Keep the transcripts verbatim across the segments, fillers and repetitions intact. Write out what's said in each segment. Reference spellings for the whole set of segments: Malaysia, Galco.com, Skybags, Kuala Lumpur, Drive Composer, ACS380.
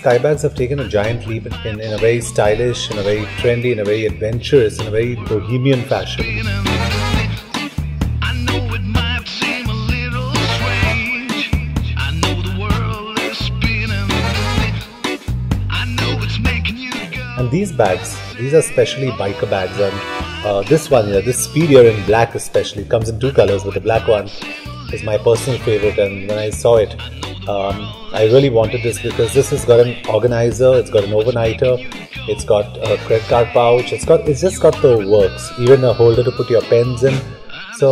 Skybags have taken a giant leap in, in, in a very stylish, in a very trendy, in a very adventurous, in a very bohemian fashion. And these bags, these are specially biker bags, and uh, this one here, this speed here in black especially, it comes in two colors, but the black one is my personal favorite, and when I saw it, Um, I really wanted this because this has got an organizer, it's got an overnighter, it's got a credit card pouch, it's got, it's just got the works, even a holder to put your pens in. So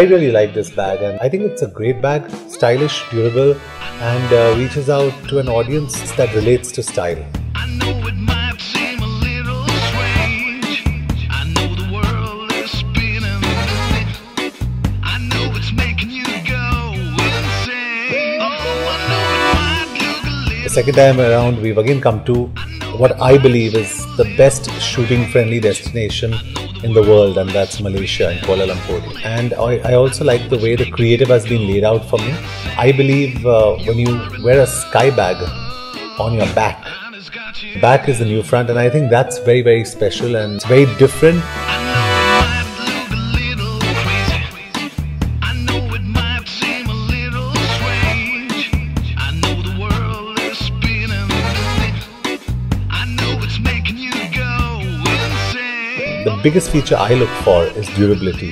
I really like this bag, and I think it's a great bag, stylish, durable, and uh, reaches out to an audience that relates to style. Second time around, we've again come to what I believe is the best shooting-friendly destination in the world, and that's Malaysia and Kuala Lumpur. And I, I also like the way the creative has been laid out for me. I believe uh, when you wear a sky bag on your back, back is the new front, and I think that's very, very special and it's very different. The biggest feature I look for is durability,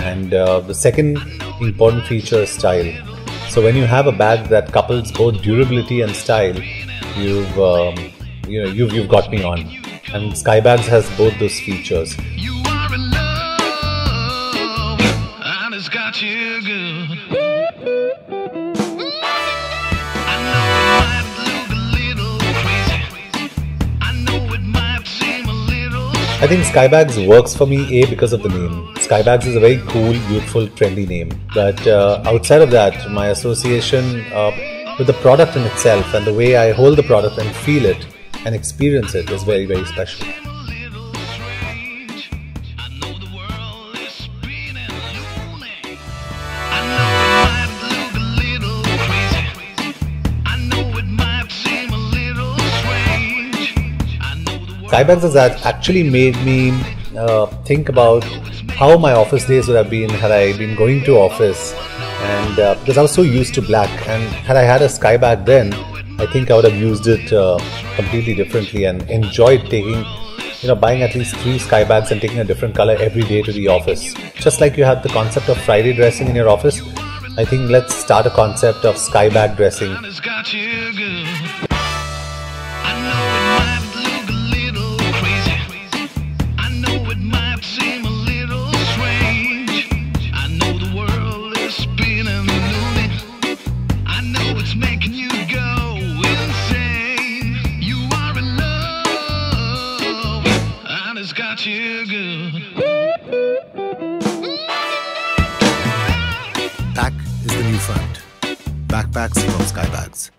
and uh, the second important feature is style. So when you have a bag that couples both durability and style, you've um, you know you've you've got me on. And Skybags has both those features. You are in love, and it's got you good. I think Skybags works for me, A, because of the name. Skybags is a very cool, youthful, trendy name. But uh, outside of that, my association uh, with the product in itself and the way I hold the product and feel it and experience it is very, very special. Skybags has actually made me uh, think about how my office days would have been had I been going to office, and uh, because I was so used to black, and had I had a Skybag then, I think I would have used it uh, completely differently and enjoyed taking, you know, buying at least three Skybags and taking a different color every day to the office. Just like you have the concept of Friday dressing in your office, I think let's start a concept of Skybag dressing. Got you good. Back is the new front. Backpacks from Skybags.